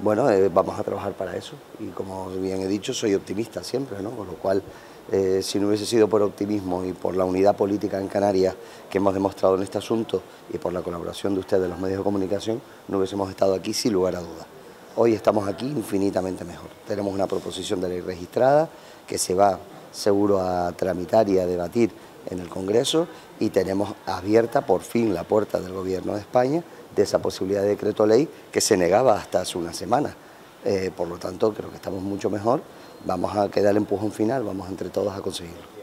bueno, vamos a trabajar para eso. Y como bien he dicho, soy optimista siempre, ¿no? Con lo cual, si no hubiese sido por optimismo y por la unidad política en Canarias que hemos demostrado en este asunto y por la colaboración de ustedes, los medios de comunicación, no hubiésemos estado aquí sin lugar a dudas. Hoy estamos aquí infinitamente mejor. Tenemos una proposición de ley registrada que se va seguro a tramitar y a debatir en el Congreso, y tenemos abierta por fin la puerta del Gobierno de España de esa posibilidad de decreto ley que se negaba hasta hace una semana. Por lo tanto, creo que estamos mucho mejor. Vamos a quedar el empujón final, vamos entre todos a conseguirlo.